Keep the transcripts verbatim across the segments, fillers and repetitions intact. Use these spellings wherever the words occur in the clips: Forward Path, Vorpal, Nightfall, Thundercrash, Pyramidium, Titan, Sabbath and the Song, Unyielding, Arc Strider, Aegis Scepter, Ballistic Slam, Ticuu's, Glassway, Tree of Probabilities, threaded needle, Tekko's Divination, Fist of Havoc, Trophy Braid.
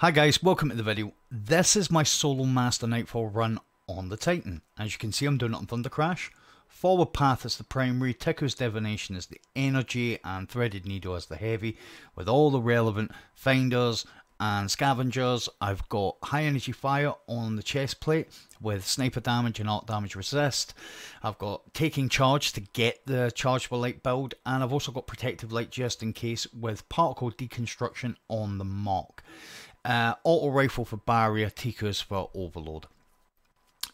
Hi guys, welcome to the video. This is my solo master Nightfall run on the Titan. As you can see, I'm doing it on Thundercrash. Forward Path is the primary, Tekko's Divination is the energy, and Threaded Needle is the heavy. With all the relevant finders and scavengers, I've got high energy fire on the chest plate with sniper damage and arc damage resist. I've got taking charge to get the chargeable light build, and I've also got protective light just in case with particle deconstruction on the mark. Uh, auto rifle for barrier, Ticuu's for overload.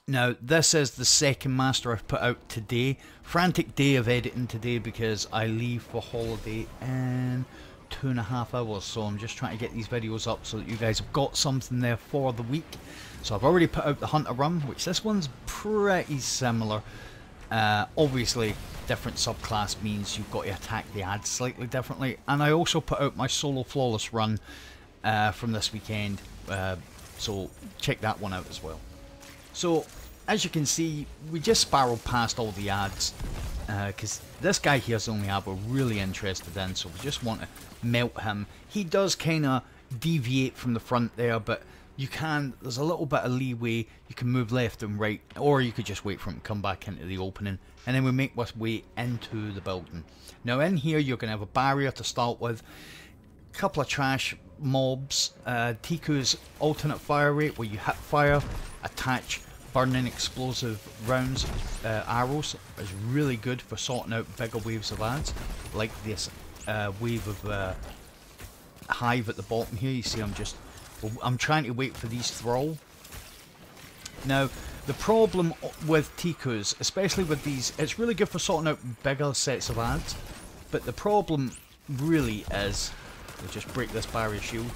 Now this is the second master I've put out today. Frantic day of editing today because I leave for holiday in two and a half hours, so I'm just trying to get these videos up so that you guys have got something there for the week. So I've already put out the Hunter run, which this one's pretty similar. Uh, obviously different subclass means you've got to attack the ads slightly differently, and I also put out my solo flawless run Uh, from this weekend, uh, so check that one out as well. So as you can see, we just spiraled past all the ads because uh, this guy here is the only ad we're really interested in, so we just want to melt him. He does kind of deviate from the front there, but you can, there's a little bit of leeway. You can move left and right, or you could just wait for him to come back into the opening, and then we make our way into the building. Now in here you're going to have a barrier to start with, a couple of trash mobs, uh, Ticuu's alternate fire rate where you hit fire, attach burning explosive rounds, uh, arrows, is really good for sorting out bigger waves of ads like this uh, wave of uh, hive at the bottom here. You see I'm just I'm trying to wait for these thrall. Now the problem with Ticuu's, especially with these, it's really good for sorting out bigger sets of ads, but the problem really is, we'll just break this barrier shield,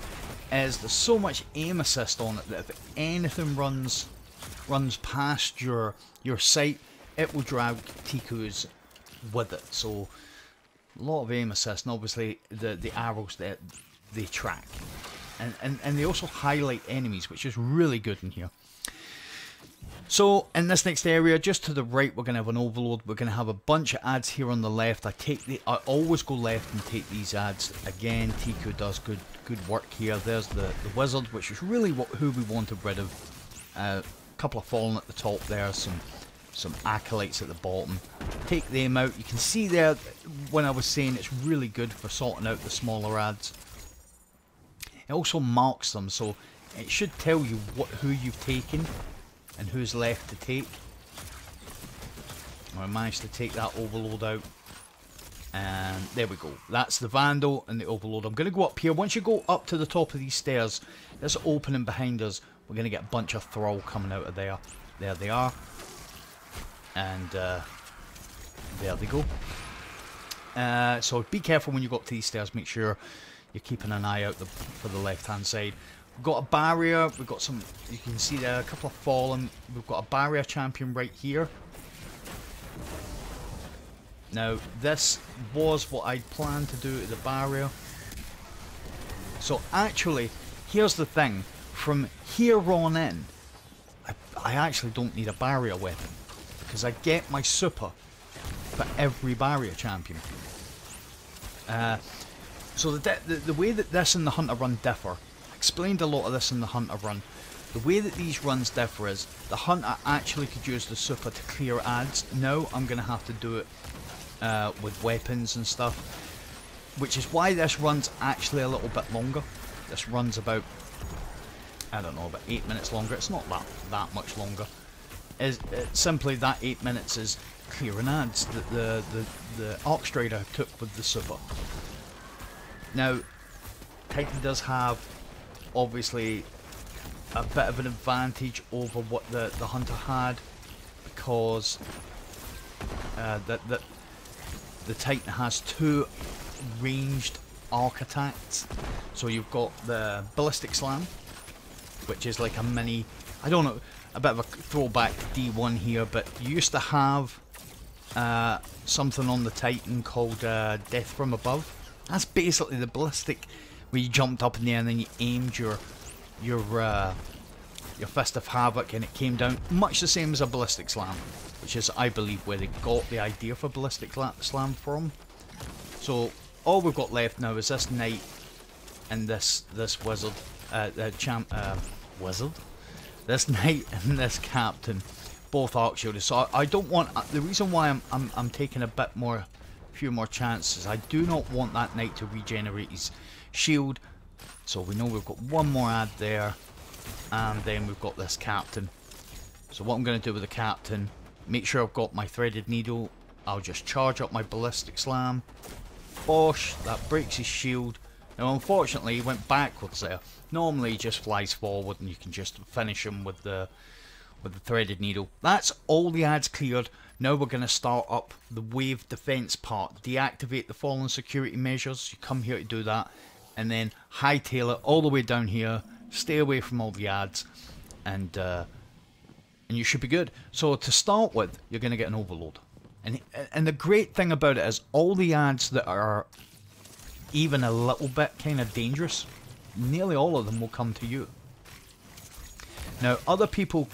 as there's so much aim assist on it that if anything runs runs past your your sight, it will drag Ticuu's with it. So a lot of aim assist, and obviously the the arrows that they track, and and and they also highlight enemies, which is really good in here. So in this next area, just to the right, we're going to have an overload. We're going to have a bunch of ads here on the left. I take the, I always go left and take these ads. Again, Ticuu's does good good work here. There's the, the wizard, which is really what, who we wanted rid of. A uh, couple of fallen at the top there, some, some acolytes at the bottom. Take them out. You can see there, when I was saying it's really good for sorting out the smaller ads. It also marks them, so it should tell you what who you've taken and who's left to take. I managed to take that overload out, and there we go. That's the vandal and the overload. I'm going to go up here. Once you go up to the top of these stairs, this opening behind us, we're going to get a bunch of thrall coming out of there. There they are, and uh, there they go. Uh, so be careful when you go up to these stairs. Make sure you're keeping an eye out the, for the left-hand side. We've got a barrier, we've got some, you can see there, a couple of fallen. We've got a barrier champion right here. Now this was what I'd planned to do to the barrier. So actually, here's the thing, from here on in, I, I actually don't need a barrier weapon, because I get my super for every barrier champion. Uh, so the, the, the way that this and the Hunter run differ, explained a lot of this in the Hunter run. The way that these runs differ is the Hunter actually could use the super to clear ads. Now I'm going to have to do it uh, with weapons and stuff, which is why this run's actually a little bit longer. This run's about, I don't know, about eight minutes longer. It's not that that much longer. It's, it's simply that eight minutes is clearing ads that the the the Arc Strider took with the super. Now Titan does have, obviously, a bit of an advantage over what the, the Hunter had, because uh, the, the, the Titan has two ranged arc attacks. So you've got the Ballistic Slam, which is like a mini, I don't know, a bit of a throwback to D one here, but you used to have uh, something on the Titan called uh, Death from Above. That's basically the Ballistic, where you jumped up in the air and then you aimed your your uh, your Fist of Havoc and it came down, much the same as a Ballistic Slam, which is, I believe, where they got the idea for Ballistic Slam from. So all we've got left now is this knight and this this wizard, uh, uh, champ, uh, wizard, this knight and this captain, both arc shielded. So I, I don't want, uh, the reason why I'm, I'm I'm taking a bit more, few more chances, I do not want that knight to regenerate his shield. So we know we've got one more ad there, and then we've got this captain. So what I'm going to do with the captain, make sure I've got my threaded needle, I'll just charge up my ballistic slam. Bosh, that breaks his shield. Now unfortunately he went backwards there. Normally he just flies forward and you can just finish him with the with the threaded needle. That's all the ads cleared. Now we're going to start up the wave defense part. Deactivate the fallen security measures. You come here to do that, and then hightail it all the way down here. Stay away from all the ads, and uh, and you should be good. So to start with, you're going to get an overload. And, and the great thing about it is all the ads that are even a little bit kind of dangerous, nearly all of them will come to you. Now other people,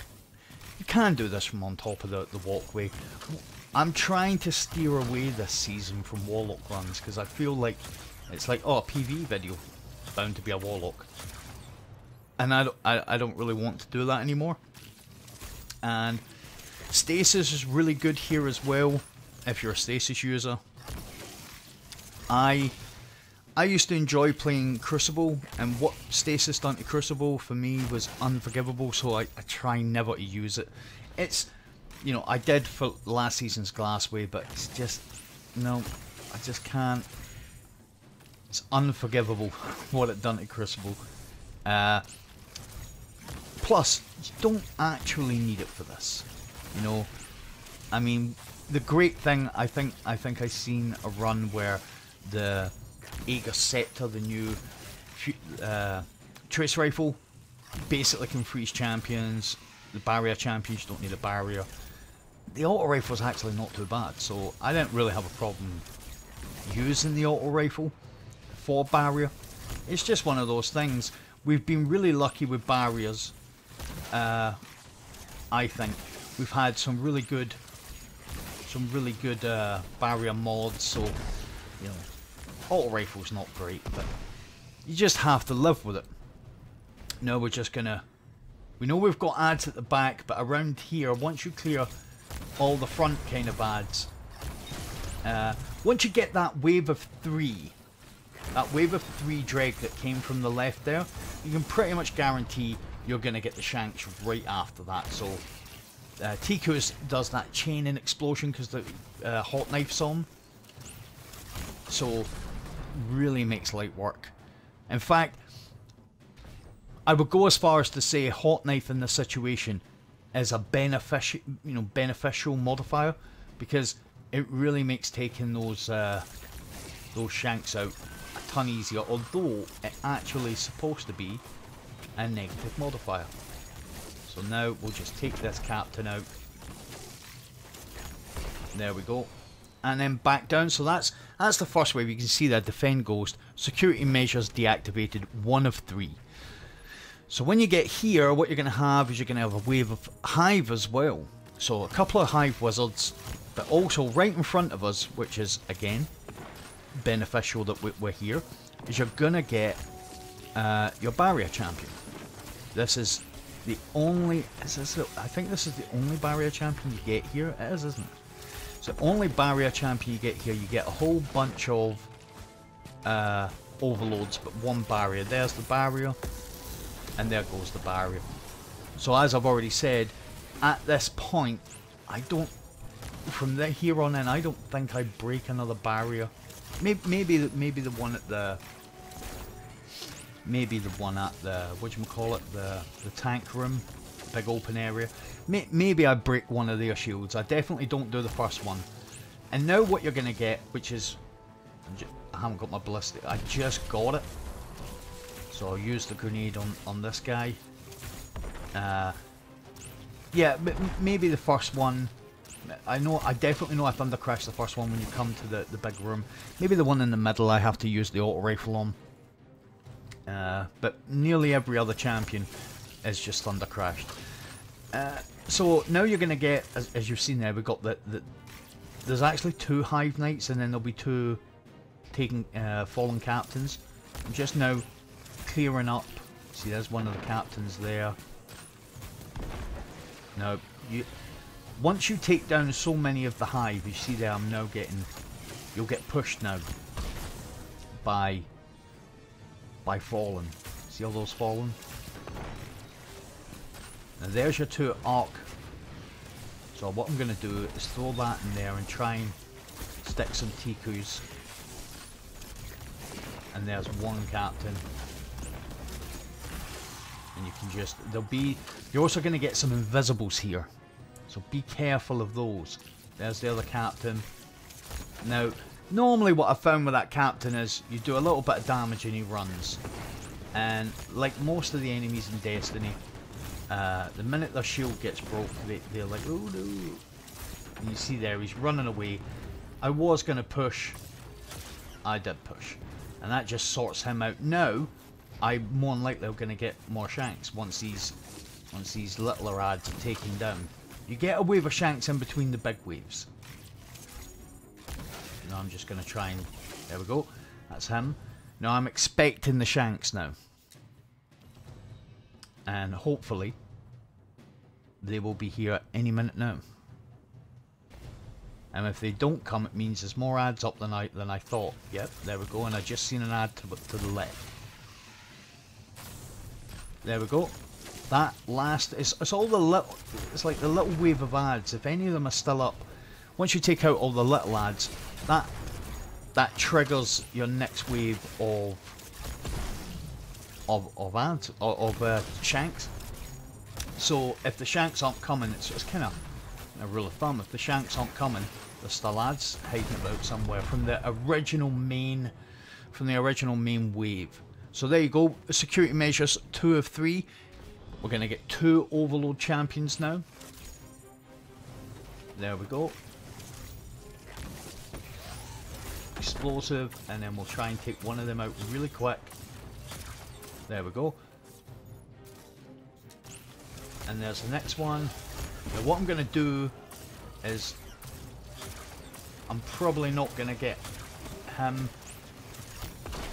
you can do this from on top of the, the walkway. I'm trying to steer away this season from warlock runs because I feel like it's like, oh, a P V video, it's bound to be a warlock. And I don't, I, I don't really want to do that anymore. And stasis is really good here as well if you're a stasis user. I I used to enjoy playing Crucible, and what stasis done to Crucible for me was unforgivable, so I, I try never to use it. It's, you know, I did for last season's Glassway, but it's just, no, I just can't. It's unforgivable what it done to Crucible. Uh, plus, you don't actually need it for this. You know, I mean, the great thing, I think I think I seen a run where the Aegis Scepter, the new uh, trace rifle, basically can freeze champions. The barrier champions, you don't need a barrier. The auto rifle is actually not too bad, so I didn't really have a problem using the auto rifle for barrier. It's just one of those things. We've been really lucky with barriers, uh, I think. We've had some really good, some really good uh, barrier mods, so, you know, auto rifle's not great, but you just have to live with it. Now we're just gonna, we know we've got ads at the back, but around here, once you clear all the front kind of ads, uh, once you get that wave of three, that wave of three drag that came from the left there, you can pretty much guarantee you're gonna get the shanks right after that, so. Uh, Ticuu's does that chain and explosion because the uh, hot knife's on, so really makes light work. In fact, I would go as far as to say hot knife in this situation is a beneficial, you know, beneficial modifier, because it really makes taking those uh, those shanks out a ton easier. Although it actually is supposed to be a negative modifier. So now we'll just take this captain out. There we go. And then back down. So that's that's the first wave. You can see that defend ghost. Security measures deactivated. One of three. So when you get here, what you're going to have is you're going to have a wave of hive as well. So a couple of hive wizards. But also right in front of us, which is, again, beneficial that we're here, is you're going to get uh, your barrier champion. This is... The only, is this the, I think this is the only barrier champion you get here. It is, isn't it? It's the only barrier champion you get here. You get a whole bunch of uh, overloads, but one barrier. There's the barrier, and there goes the barrier. So as I've already said, at this point, I don't, from the, here on in, I don't think I break another barrier. Maybe, maybe, maybe the one at the... Maybe the one at the, whatchamacallit, the, the tank room, big open area. May, maybe I break one of their shields. I definitely don't do the first one. And now what you're going to get, which is, I haven't got my ballistic, I just got it. So I'll use the grenade on, on this guy. Uh, yeah, maybe the first one. I know, I definitely know I Thundercrash the first one when you come to the, the big room. Maybe the one in the middle I have to use the auto rifle on. Uh, but nearly every other champion is just Thundercrashed. Uh, so now you're going to get, as, as you've seen there, we've got the, the... There's actually two Hive Knights, and then there'll be two taking uh, Fallen Captains. I'm just now clearing up See, there's one of the captains there. No, you. Once you take down so many of the hive, you see there, I'm now getting. You'll get pushed now. By. By Fallen. See all those Fallen? Now there's your two at Arc. So what I'm going to do is throw that in there and try and stick some Ticuu's. And there's one captain. And you can just, there'll be, you're also going to get some invisibles here. So be careful of those. There's the other captain. Now, normally what I found with that captain is you do a little bit of damage and he runs. And like most of the enemies in Destiny, Uh, the minute their shield gets broke, they, they're like, oh no. And you see there, he's running away. I was going to push. I did push. And that just sorts him out. Now, I'm more than likely going to get more shanks once these, once these littler ads are taken down. You get a wave of shanks in between the big waves. Now I'm just going to try and... There we go. That's him. Now I'm expecting the shanks now. And hopefully, they will be here any minute now. And if they don't come, it means there's more ads up than I, than I thought. Yep, there we go. And I just seen an ad to, to the left. There we go. That last, it's, it's all the little, it's like the little wave of ads. If any of them are still up, once you take out all the little ads, that, that triggers your next wave of... Of of ads of, of uh, shanks. So if the shanks aren't coming, it's, it's kind of a rule of thumb. If the shanks aren't coming, there's still ads hiding about somewhere from the original main, from the original main wave. So there you go. Security measures two of three. We're gonna get two Overlord champions now. There we go. Explosive, and then we'll try and take one of them out really quick. There we go. And there's the next one. Now what I'm going to do is I'm probably not going to get him.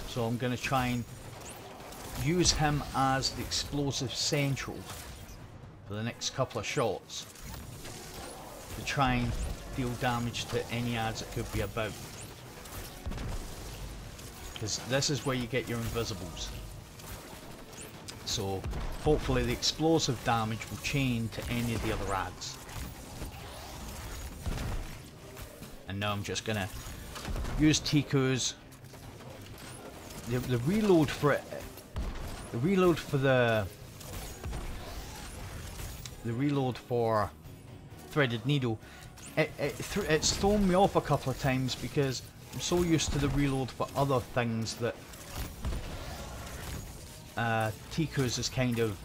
So I'm going to try and use him as the explosive central for the next couple of shots to try and deal damage to any ads that could be about. Because this is where you get your invisibles. So hopefully the explosive damage will chain to any of the other ads. And now I'm just going to use Ticuu's. The, the reload for it, the reload for the, the reload for Threaded Needle, it, it th it's thrown me off a couple of times because I'm so used to the reload for other things that Uh, Ticuu's is kind of,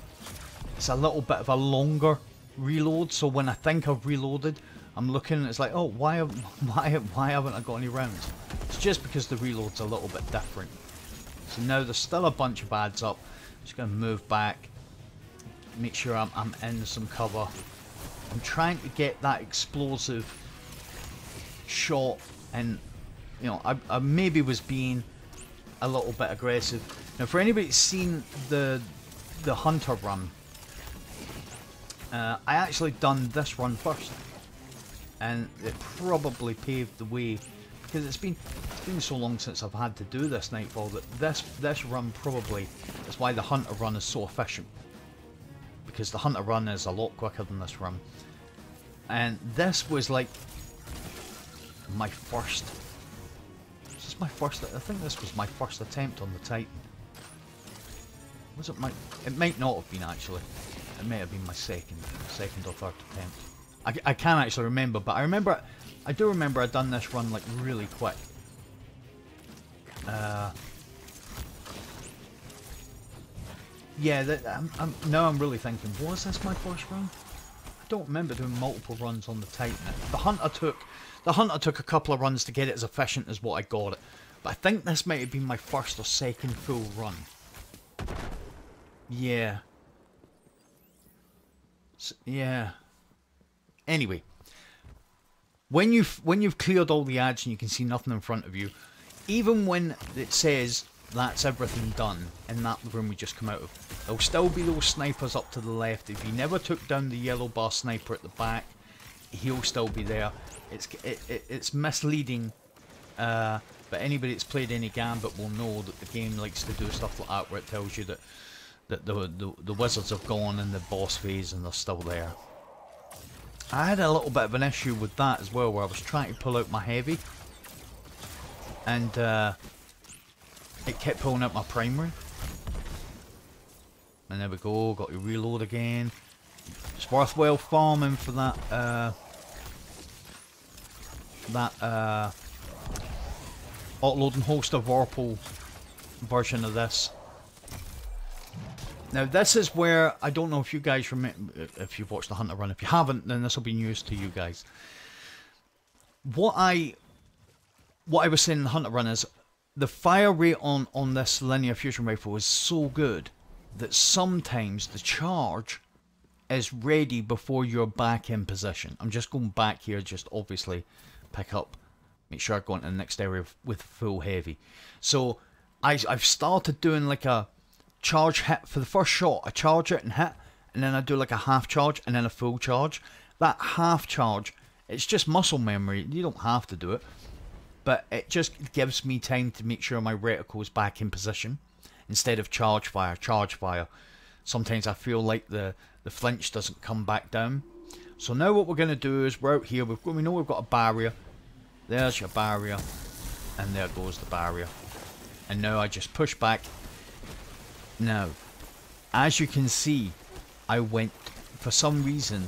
it's a little bit of a longer reload, so when I think I've reloaded, I'm looking and it's like, oh, why, why, why haven't I got any rounds? It's just because the reload's a little bit different. So now there's still a bunch of ads up. I'm just going to move back, make sure I'm, I'm in some cover. I'm trying to get that explosive shot, and you know, I, I maybe was being a little bit aggressive. Now, for anybody that's seen the the Hunter run, uh, I actually done this run first, and it probably paved the way because it's been it's been so long since I've had to do this Nightfall that this this run probably is why the Hunter run is so efficient, because the Hunter run is a lot quicker than this run, and this was like my first. This is my first. I think this was my first attempt on the Titan. Was it my? It might not have been actually. It may have been my second, second or third attempt. I, I can't actually remember, but I remember, I do remember I done this run like really quick. Uh, yeah, that, I'm, I'm, now I'm really thinking, was this my first run? I don't remember doing multiple runs on the Titan. The Hunter took, the Hunter took a couple of runs to get it as efficient as what I got it. But I think this might have been my first or second full run. Yeah. So, yeah. Anyway, when you've when you've cleared all the ads and you can see nothing in front of you, even when it says That's everything done in that room we just come out of. There'll still be those snipers up to the left. If you never took down the yellow bar sniper at the back, he'll still be there. It's it, it, it's misleading, uh, but anybody that's played any gambit will know that the game likes to do stuff like that, where it tells you that that the the, the wizards have gone in the boss phase and they're still there. I had a little bit of an issue with that as well, where I was trying to pull out my heavy, and uh, it kept pulling out my primary. And there we go, got your reload again. It's worthwhile farming for that uh, that uh, Outloading Holster Vorpal version of this. Now this is where, I don't know if you guys remember, if you've watched the Hunter Run. If you haven't, then this will be news to you guys. What I what I was saying in the Hunter Run is the fire rate on on this linear fusion rifle is so good that sometimes the charge is ready before you're back in position. I'm just going back here, just obviously pick up, make sure I go into the next area with full heavy. So I, I've started doing like a charge hit for the first shot. I charge it and hit, and then I do like a half charge and then a full charge. That half charge, it's just muscle memory, you don't have to do it, but it just gives me time to make sure my reticle's back in position instead of charge fire, charge fire. Sometimes I feel like the, the flinch doesn't come back down. So now what we're going to do is we're out here. We've, we know we've got a barrier. There's your barrier. And there goes the barrier. And now I just push back. Now, as you can see, I went, for some reason,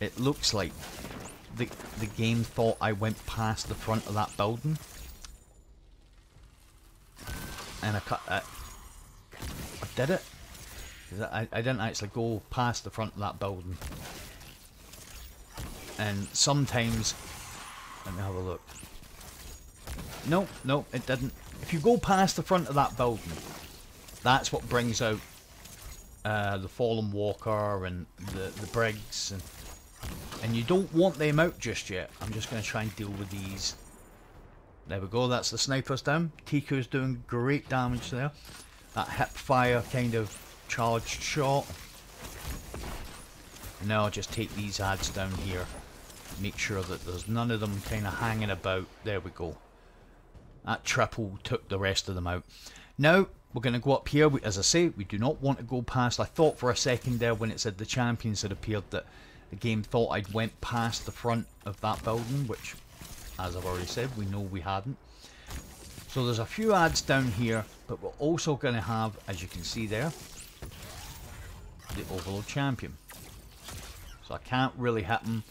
it looks like the, the game thought I went past the front of that building. And I cut that. I did it. I, I didn't actually go past the front of that building. And sometimes, let me have a look. No, no, it didn't. If you go past the front of that building, that's what brings out uh, the Fallen Walker and the, the Briggs. And, and you don't want them out just yet. I'm just going to try and deal with these. There we go, that's the snipers down. Ticu's doing great damage there. That hip fire kind of charged shot. Now I'll just take these ads down here, make sure that there's none of them kind of hanging about. There we go, that triple took the rest of them out. Now we're going to go up here. As I say, we do not want to go past. I thought for a second there when it said the champions had appeared that the game thought I'd went past the front of that building, which, as I've already said, we know we hadn't. So there's a few ads down here, but we're also going to have, as you can see there, the Overload Champion. So I can't really hit him,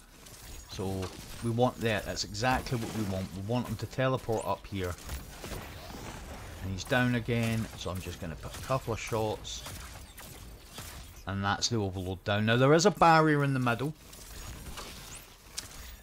so we want that. That's exactly what we want. We want him to teleport up here, and he's down again, so I'm just going to put a couple of shots, and that's the Overload down. Now there is a barrier in the middle.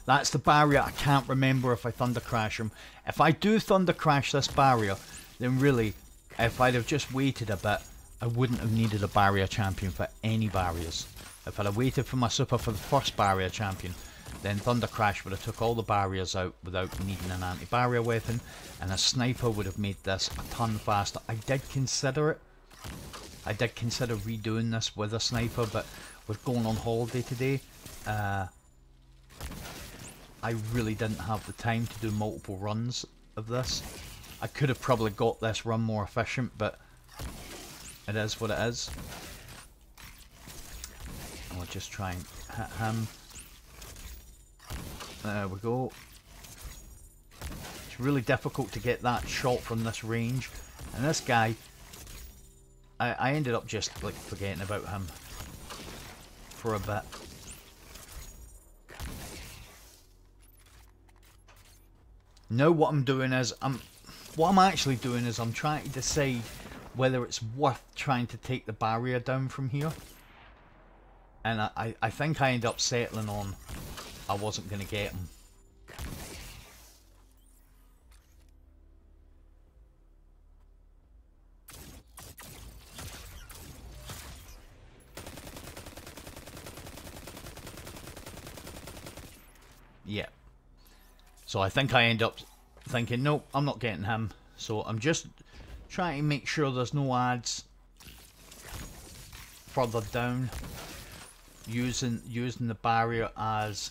That's the barrier. I can't remember if I Thundercrash him. If I do Thundercrash this barrier, then really, if I'd have just waited a bit, I wouldn't have needed a barrier champion for any barriers. If I'd have waited for my super for the first barrier champion, then Thundercrash would have took all the barriers out without needing an anti-barrier weapon, and a sniper would have made this a ton faster. I did consider it. I did consider redoing this with a sniper, but with going on holiday today, uh, I really didn't have the time to do multiple runs of this. I could have probably got this run more efficient, but it is what it is. And we'll just try and hit him. There we go. It's really difficult to get that shot from this range. And this guy, I, I ended up just like forgetting about him for a bit. Now what I'm doing is, I'm, what I'm actually doing is I'm trying to decide whether it's worth trying to take the barrier down from here. And I, I, I think I end up settling on I wasn't going to get him. Yeah. So I think I end up thinking, nope, I'm not getting him. So I'm just Try and make sure there's no adds further down, using using the barrier as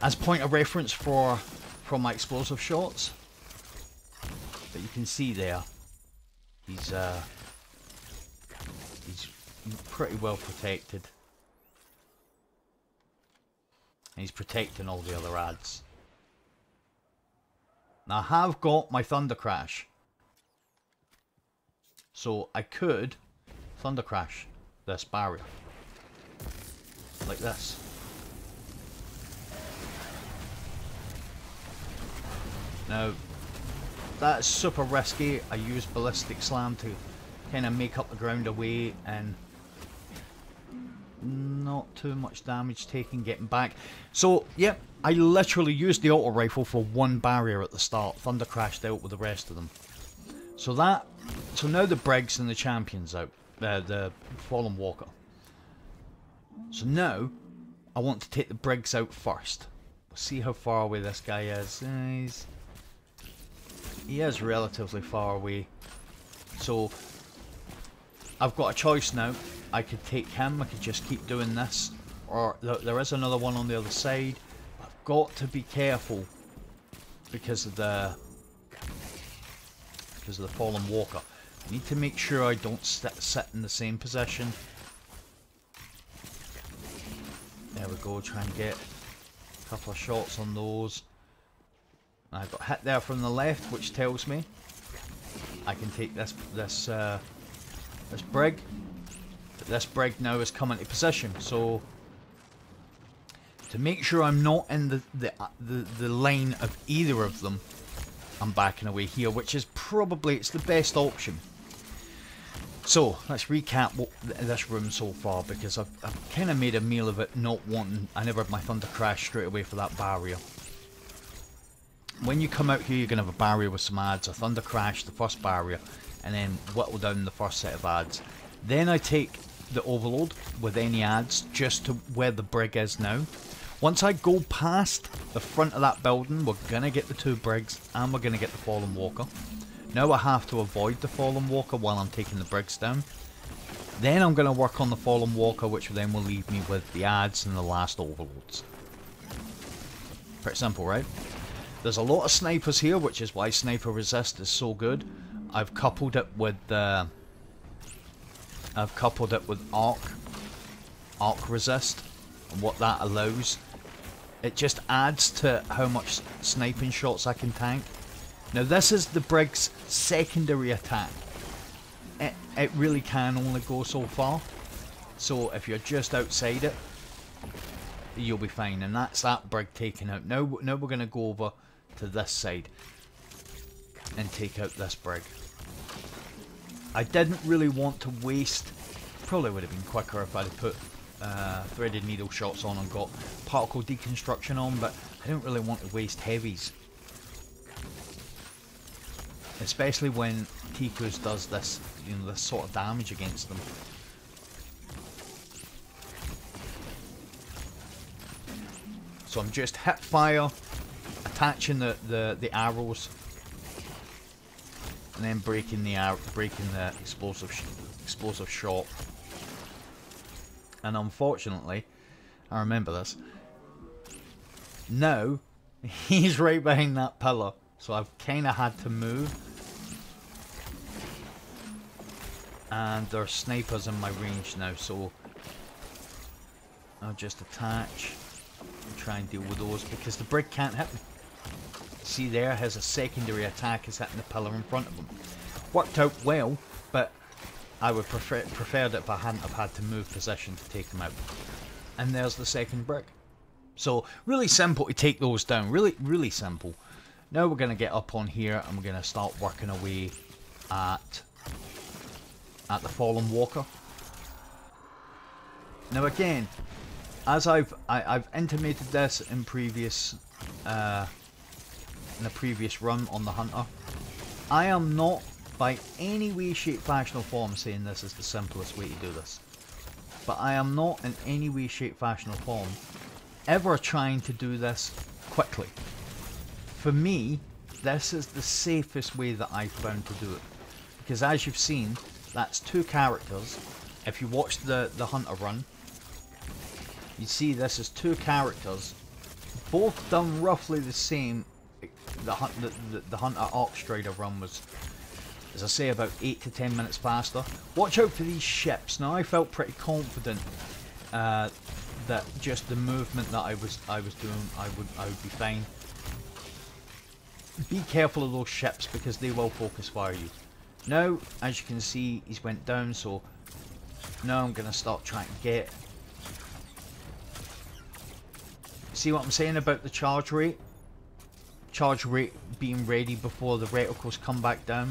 as point of reference for for my explosive shots. But you can see there, he's uh he's pretty well protected, and he's protecting all the other adds. Now I have got my Thundercrash. So I could Thundercrash this barrier, like this. Now, that's super risky. I use Ballistic Slam to kind of make up the ground away, and not too much damage taken getting back. So, yep, yeah, I literally used the auto rifle for one barrier at the start. Thundercrash dealt with the rest of them. So that, so now the Briggs and the Champion's out, uh, the Fallen Walker. So now, I want to take the Briggs out first. We'll see how far away this guy is. Uh, he's, he is relatively far away. So, I've got a choice now. I could take him, I could just keep doing this. Or th there is another one on the other side. I've got to be careful because of the... because of the Fallen Walker. I need to make sure I don't sit, sit in the same position. There we go, try and get a couple of shots on those. And I got hit there from the left, which tells me I can take this this uh, this brig. But this brig now has come into position, so to make sure I'm not in the the the, the lane of either of them, I'm backing away here, which is probably it's the best option. So let's recap what th this room so far, because I've, I've kind of made a meal of it, not wanting. I never had my Thundercrash straight away for that barrier. When you come out here, you're gonna have a barrier with some adds, a Thundercrash, the first barrier, and then whittle down the first set of adds. Then I take the overload with any adds just to where the brig is now. Once I go past the front of that building, we're going to get the two Briggs and we're going to get the Fallen Walker. Now I have to avoid the Fallen Walker while I'm taking the Briggs down. Then I'm going to work on the Fallen Walker, which then will leave me with the adds and the last overloads. Pretty simple, right? There's a lot of snipers here, which is why Sniper Resist is so good. I've coupled it with... Uh, I've coupled it with Arc. Arc Resist. And what that allows... It just adds to how much sniping shots I can tank. Now this is the Briggs' secondary attack. It, it really can only go so far. So if you're just outside it, you'll be fine. And that's that Brig taken out. Now, now we're going to go over to this side and take out this Brig. I didn't really want to waste... Probably would have been quicker if I'd put... Uh, threaded needle shots on and got particle deconstruction on, but I don't really want to waste heavies, especially when Ticuu's does this, you know, this sort of damage against them. So I'm just hip fire, attaching the the, the arrows, and then breaking the ar breaking the explosive sh explosive shot. And unfortunately, I remember this, now he's right behind that pillar, so I've kind of had to move. And there are snipers in my range now, so I'll just attach and try and deal with those, because the brick can't hit me. See there, his secondary attack is hitting the pillar in front of him. Worked out well, but... I would prefer preferred it if I hadn't have had to move position to take them out. And there's the second brick. So really simple to take those down. Really, really simple. Now we're going to get up on here and we're going to start working away at at the Fallen Walker. Now again, as I've I, I've intimated this in previous uh, in a previous run on the Hunter, I am not, by any way, shape, fashion or form, saying this is the simplest way to do this. But I am not in any way, shape, fashion or form ever trying to do this quickly. For me, this is the safest way that I've found to do it. because as you've seen, that's two characters. If you watch the, the Hunter run, you see this is two characters, both done roughly the same. The, the, the, the Hunter Arc Strider run was, as I say, about eight to ten minutes faster. Watch out for these ships. Now I felt pretty confident uh, that just the movement that I was I was doing, I would I would be fine. Be careful of those ships because they will focus fire you. Now, as you can see, he's went down, so now I'm going to start trying to get. See what I'm saying about the charge rate? Charge rate being ready before the reticles come back down.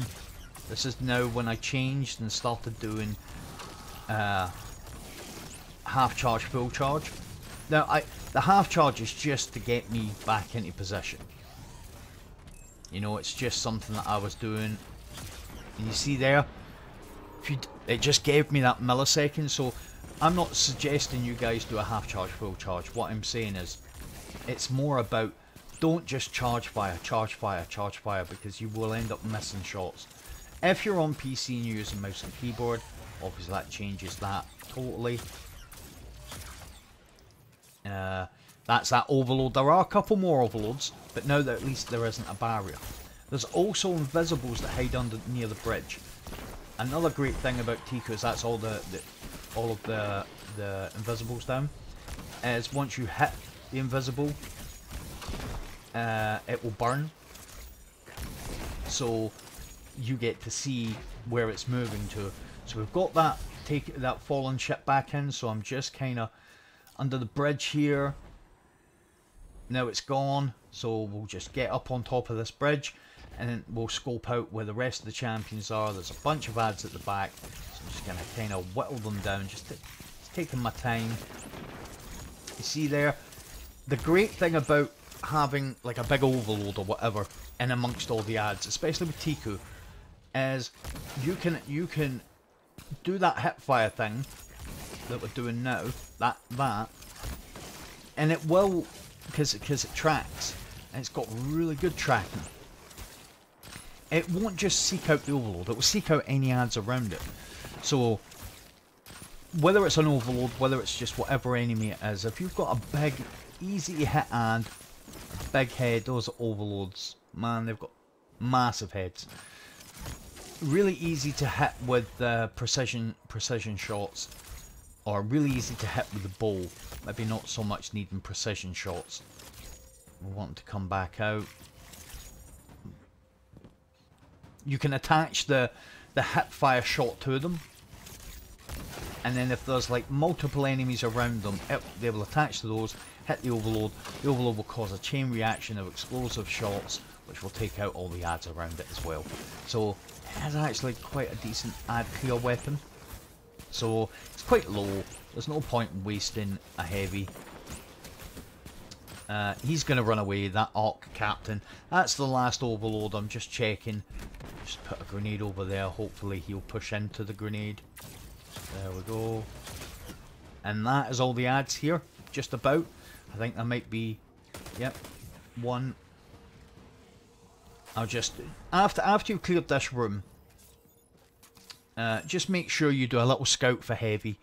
This is now when I changed and started doing uh, half charge, full charge. Now, I the half charge is just to get me back into position. You know, it's just something that I was doing. And you see there, if you d it just gave me that millisecond. So I'm not suggesting you guys do a half charge, full charge. What I'm saying is, it's more about don't just charge fire, charge fire, charge fire, because you will end up missing shots. If you're on P C and you're using mouse and keyboard, obviously that changes that totally. Uh, that's that overload. There are a couple more overloads, but now that at least there isn't a barrier. There's also invisibles that hide under near the bridge. Another great thing about Tico is that's all the, the all of the the invisibles down. Is once you hit the invisible, uh, it will burn. So you get to see where it's moving to. So we've got that take that fallen ship back in, so I'm just kind of under the bridge here. Now it's gone, so we'll just get up on top of this bridge and then we'll scope out where the rest of the champions are. There's a bunch of ads at the back, so I'm just going to kind of whittle them down, just, to, just taking my time. You see there, the great thing about having like a big overload or whatever in amongst all the ads, especially with Tiku, is you can you can do that hip fire thing that we're doing now, that that, and it will, because because it tracks and it's got really good tracking. It won't just seek out the overload; it will seek out any ads around it. So whether it's an overload, whether it's just whatever enemy it is, if you've got a big, easy to hit ad, big head, those are overloads. Man, they've got massive heads. Really easy to hit with uh, precision precision shots, or really easy to hit with the bow. Maybe not so much needing precision shots. We want to come back out. You can attach the the hip fire shot to them, and then if there's like multiple enemies around them, it, they will attach to those. Hit the overload. The overload will cause a chain reaction of explosive shots, which will take out all the ads around it as well. So it is actually quite a decent ad clear weapon. So it's quite low. There's no point in wasting a heavy. Uh, he's going to run away. That Arc Captain. That's the last overload. I'm just checking. Just put a grenade over there. Hopefully he'll push into the grenade. There we go. And that is all the ads here. Just about. I think there might be, yep, one. I'll just, after after you've cleared this room, uh, just make sure you do a little scout for heavy,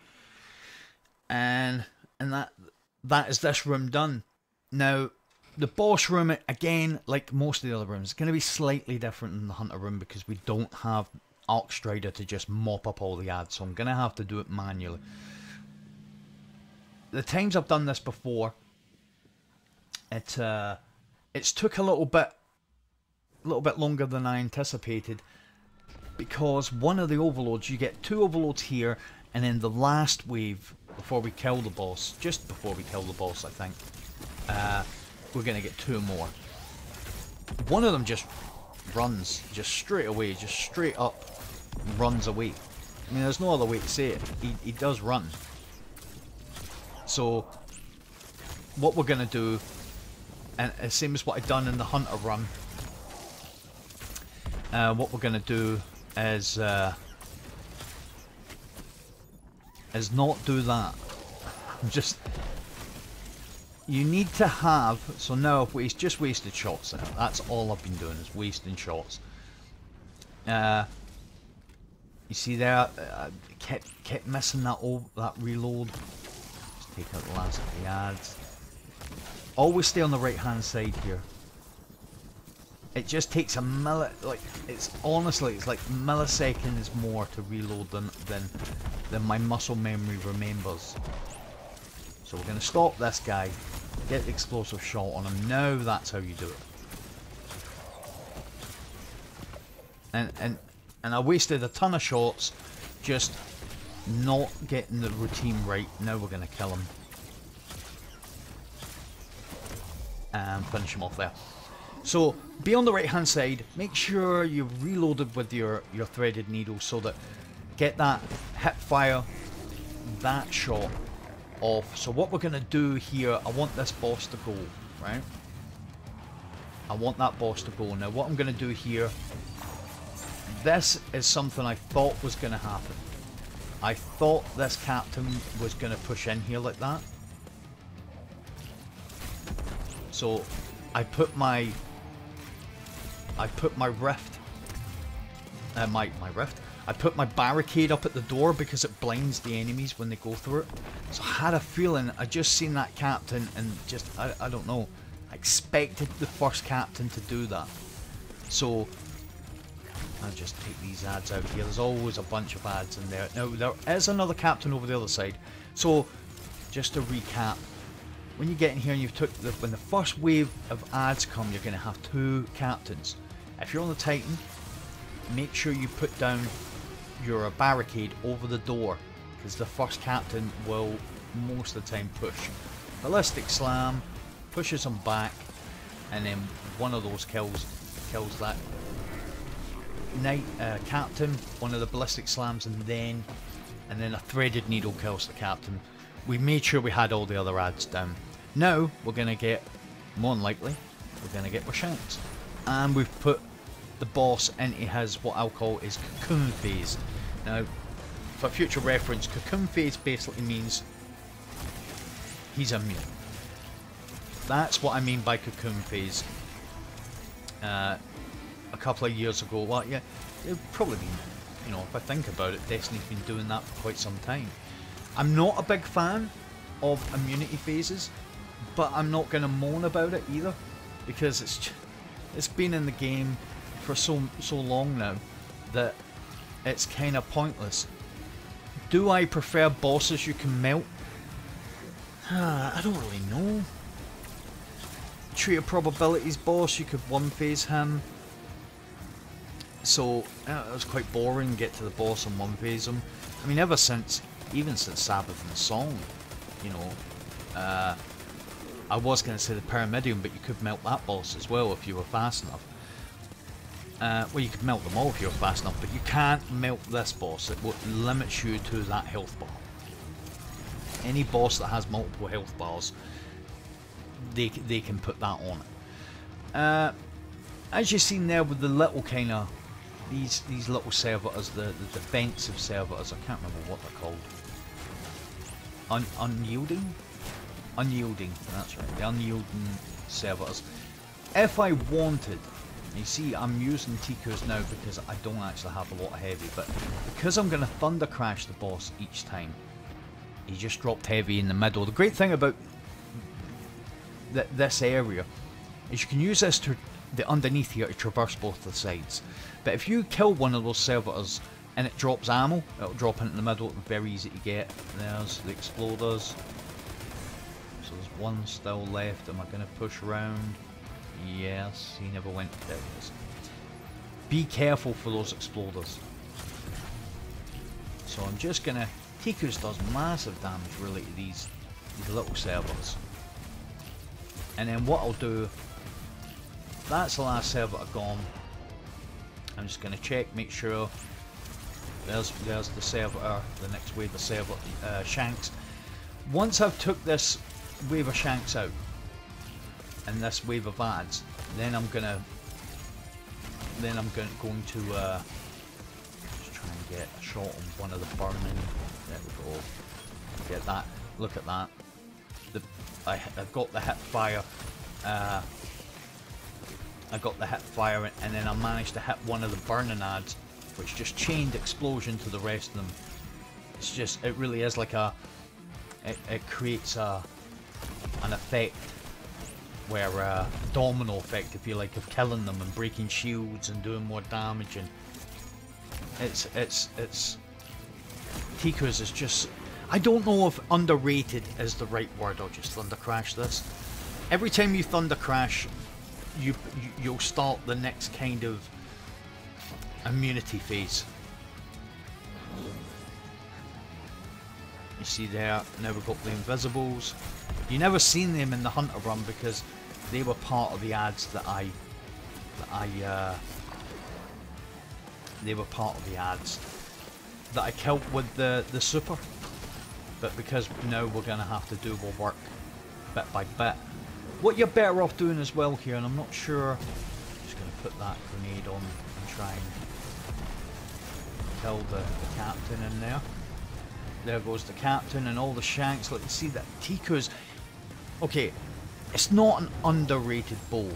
and and that that is this room done. Now, the boss room, again, like most of the other rooms, is going to be slightly different than the Hunter room because we don't have Arc Strider to just mop up all the ads, so I'm going to have to do it manually. The times I've done this before, it uh, it's took a little bit, a little bit longer than I anticipated, because one of the overloads, you get two overloads here, and then the last wave before we kill the boss, just before we kill the boss, I think, uh, we're gonna get two more. One of them just runs, just straight away, just straight up, runs away. I mean, there's no other way to say it. He he does run. So what we're going to do, and the same as what I've done in the Hunter run, uh, what we're going to do is uh, is not do that. Just, you need to have, so now I've waste, just wasted shots now. That's all I've been doing is wasting shots. Uh, You see there, I kept kept missing that old that reload. Just take out the last of the ads. Always stay on the right hand side here. It just takes a milli like it's honestly it's like milliseconds more to reload than than than my muscle memory remembers. So we're gonna stop this guy. Get the explosive shot on him. Now that's how you do it. And and and I wasted a ton of shots just not getting the routine right. Now we're gonna kill him. And finish him off there. So be on the right hand side, make sure you've reloaded with your, your threaded needle so that get that hip fire, that shot off. So what we're going to do here, I want this boss to go, right? I want that boss to go. Now what I'm going to do here, this is something I thought was going to happen. I thought this captain was going to push in here like that. So I put my I put my rift, uh, my, my rift, I put my barricade up at the door because it blinds the enemies when they go through it. So I had a feeling, I just seen that captain and just, I, I don't know, I expected the first captain to do that. So, I'll just take these ads out here, there's always a bunch of ads in there. Now there is another captain over the other side, so just to recap. When you get in here and you've took the, when the first wave of ads come, you're going to have two captains. If you're on the Titan, make sure you put down your barricade over the door, because the first captain will most of the time push. Ballistic Slam pushes them back, and then one of those kills kills that night uh, captain. One of the Ballistic Slams, and then and then a Threaded Needle kills the captain. We made sure we had all the other ads down. Now we're going to get, more than likely, we're going to get Rashant. And we've put the boss into his, what I'll call his cocoon phase. Now, for future reference, cocoon phase basically means he's immune. That's what I mean by cocoon phase. Uh, a couple of years ago, well, yeah, it would probably be, you know, if I think about it, Destiny's been doing that for quite some time. I'm not a big fan of immunity phases, but I'm not going to moan about it either, because it's just, it's been in the game for so so long now that it's kind of pointless. Do I prefer bosses you can melt? Uh, I don't really know. Tree of Probabilities boss, you could one phase him. So uh, it was quite boring to get to the boss and one phase him. I mean, ever since. Even since Sabbath and the Song, you know, uh, I was going to say the Pyramidium, but you could melt that boss as well if you were fast enough. Uh, well, you could melt them all if you were fast enough, but you can't melt this boss. It limits you to that health bar. Any boss that has multiple health bars, they, they can put that on it. Uh, as you've seen there with the little kind of, these these little servitors, the, the defensive servitors, I can't remember what they're called. Un unyielding? Unyielding, that's right, the unyielding servitors. If I wanted, you see I'm using Ticuu's now because I don't actually have a lot of heavy, but because I'm going to Thundercrash the boss each time, he just dropped heavy in the middle. The great thing about th this area is you can use this to the underneath here to traverse both the sides. But if you kill one of those servitors and it drops ammo, it'll drop into the middle, it'll be very easy to get. There's the exploders. So there's one still left. Am I going to push round? Yes, he never went. There he is. Be careful for those exploders. So I'm just going to... Ticuu's does massive damage really to these, these little servers. And then what I'll do... That's the last servitor gone. I'm just going to check, make sure. There's there's the servitor, the next wave of servitor, uh, Shanks. Once I've took this wave of Shanks out, and this wave of ads, then I'm gonna then I'm going going to uh, just try and get a shot on one of the burning. There we go. Get that. Look at that. The I I've got the hip fire. Uh, I got the hip fire and then I managed to hit one of the burning ads which just chained explosion to the rest of them. It's just, it really is like a, it, it creates a, an effect where uh, a domino effect, if you like, of killing them and breaking shields and doing more damage. And it's, it's, it's, Ticuu's is just, I don't know if underrated is the right word. I'll just Thundercrash this. Every time you Thundercrash, you, you, you'll start the next kind of immunity phase. You see there, now we've got the invisibles. You never seen them in the Hunter run because they were part of the ads that I, that I, uh, they were part of the ads that I killed with the, the super. But because now we're going to have to do more work bit by bit. What you're better off doing as well here, and I'm not sure, I'm just going to put that grenade on and try and kill the captain in there. There goes the captain and all the shanks. Look, you see that Ticuu's, okay, it's not an underrated bow,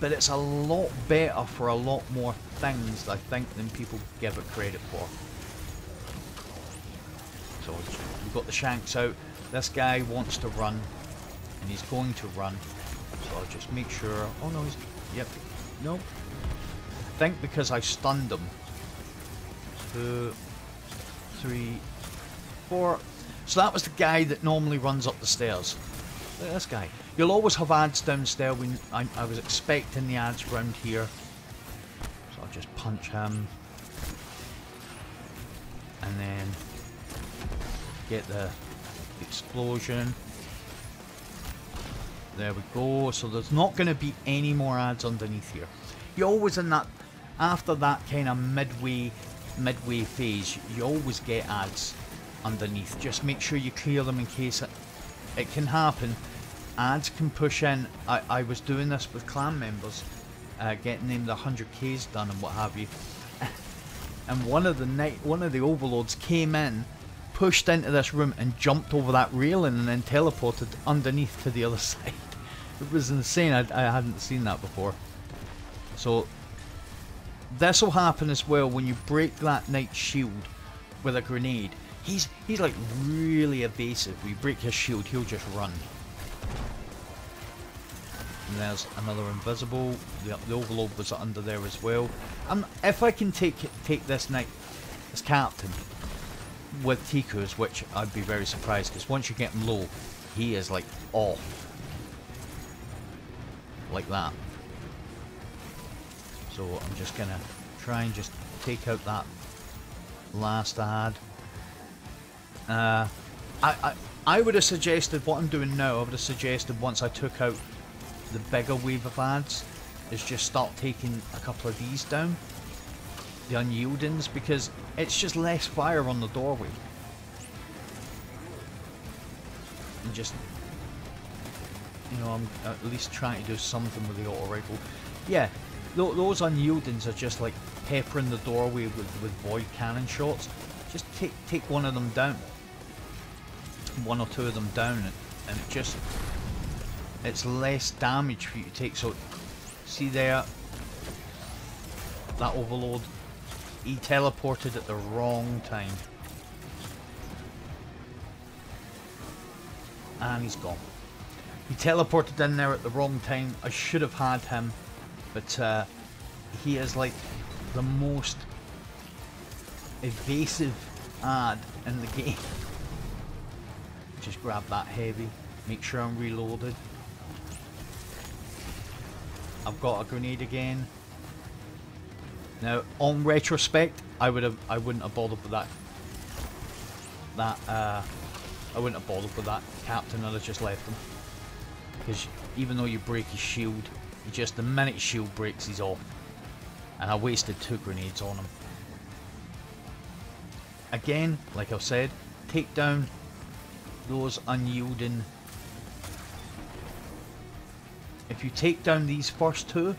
but it's a lot better for a lot more things, I think, than people give it credit for. So we've got the shanks out. This guy wants to run, and he's going to run, so I'll just make sure, oh no, he's, yep, no, I think because I stunned him, two, three, four, so that was the guy that normally runs up the stairs, look at this guy, you'll always have ads downstairs. When I, I was expecting the ads round here, so I'll just punch him, and then get the explosion. There we go, so there's not going to be any more ads underneath here. You're always in that, after that kind of midway, midway phase, you always get ads underneath. Just make sure you clear them in case it, it can happen. Ads can push in. I, I was doing this with clan members, uh, getting them the one hundred K's done and what have you. And one of the night, one of the overlords came in, pushed into this room and jumped over that railing and then teleported underneath to the other side. It was insane. I, I hadn't seen that before. So this will happen as well when you break that knight's shield with a grenade. He's he's like really evasive. When you break his shield, he'll just run. And there's another invisible. The, the overlord was under there as well. And if I can take take this knight, this captain, with Ticuu's, which I'd be very surprised, because once you get him low, he is like off. Like that. So I'm just going to try and just take out that last ad. Uh, I, I, I would have suggested, what I'm doing now, I would have suggested once I took out the bigger wave of ads, is just start taking a couple of these down. The Unyieldings, because it's just less fire on the doorway. And just, you know, I'm at least trying to do something with the auto rifle. Yeah, th those Unyieldings are just like peppering the doorway with, with void cannon shots. Just take take one of them down, one or two of them down, and, and it just, it's less damage for you to take. So, see there, that overlord, he teleported at the wrong time. And he's gone. He teleported in there at the wrong time. I should have had him, but uh, he is like the most evasive ad in the game. Just grab that heavy, make sure I'm reloaded. I've got a grenade again. Now, on retrospect, I would have, I wouldn't have bothered with that. That, uh, I wouldn't have bothered with that captain. I'd have just left him, because even though you break his shield, he just, the minute his shield breaks, he's off. And I wasted two grenades on him. Again, like I've said, take down those unyielding. If you take down these first two,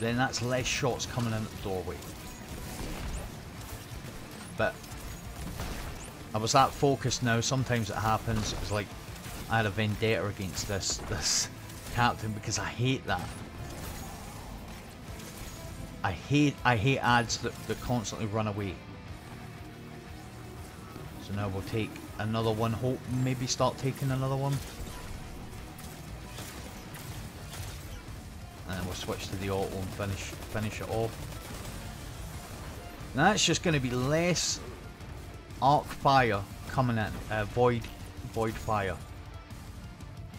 then that's less shots coming in at the doorway. But I was that focused now. Sometimes it happens. It was like I had a vendetta against this this captain because I hate that. I hate I hate ads that, that constantly run away. So now we'll take another one, hope maybe start taking another one. And we'll switch to the auto and finish finish it off. Now that's just going to be less arc fire coming in, uh, void void fire.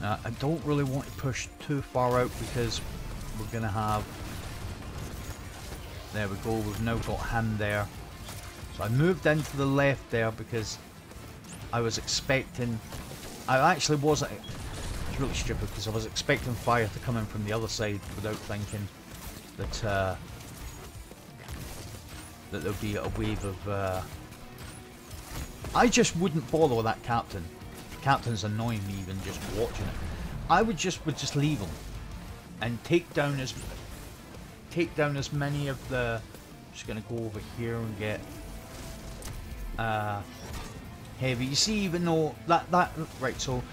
Now I don't really want to push too far out because we're going to have, there we go, we've now got him there. So I moved into the left there because I was expecting, I actually wasn't, it's really stupid because I was expecting fire to come in from the other side without thinking that uh, that there'll be a wave of, uh, I just wouldn't bother with that captain. The captain's annoying me even just watching it. I would just would just leave him and take down as, take down as many of the, I'm just gonna go over here and get uh, heavy. You see, even though that, that, right, so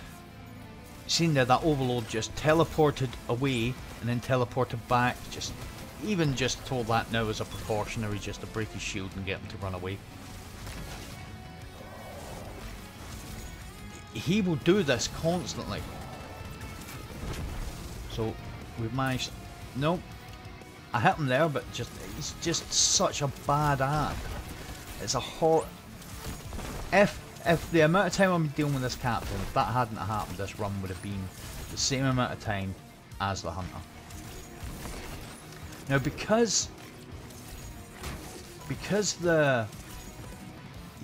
seen there, that overload just teleported away and then teleported back, just even just told that now as a precautionary just to break his shield and get him to run away. He will do this constantly. So we've managed, nope, I hit him there, but just he's just such a bad ad. It's a hor. If if the amount of time I'm dealing with this captain, if that hadn't happened, this run would have been the same amount of time as the hunter. Now because because the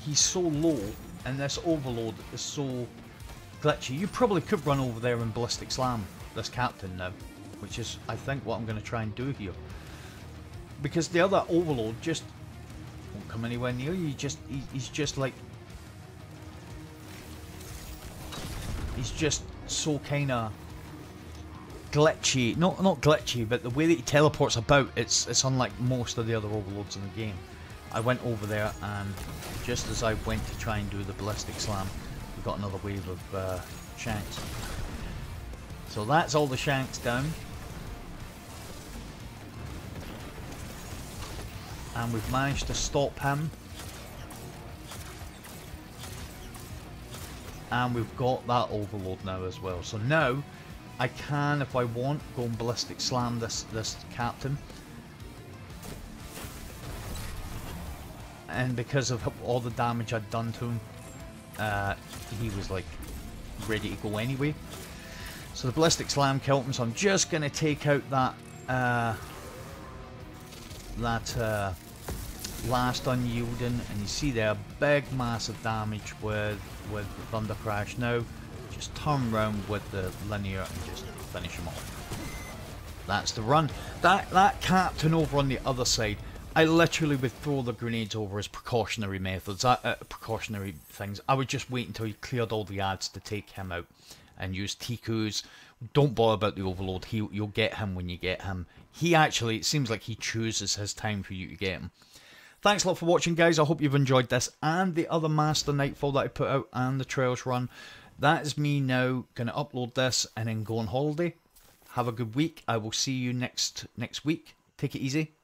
he's so low and this overload is so glitchy, you probably could run over there and ballistic slam this captain now, which is I think what I'm going to try and do here, because the other overload just won't come anywhere near you. Just he, he's just like he's just so kind of glitchy. Not not glitchy, but the way that he teleports about, it's it's unlike most of the other overloads in the game. I went over there, and just as I went to try and do the ballistic slam, we got another wave of uh, shanks. So that's all the shanks down. And we've managed to stop him. And we've got that overload now as well. So now I can, if I want, go and ballistic slam this this captain. And because of all the damage I'd done to him, uh, he was like ready to go anyway. So the ballistic slam killed him. So I'm just going to take out that uh, that uh, last unyielding, and you see there, big mass of damage with with the Thundercrash. Now just turn round with the linear and just finish him off. That's the run. That that captain over on the other side, I literally would throw the grenades over as precautionary methods, uh, uh, precautionary things. I would just wait until he cleared all the ads to take him out and use Ticuu's. Don't bother about the overload. He, you'll get him when you get him. He actually, it seems like he chooses his time for you to get him. Thanks a lot for watching, guys. I hope you've enjoyed this and the other Master Nightfall that I put out and the Trails run. That is me now going to upload this and then go on holiday. Have a good week. I will see you next next week. Take it easy.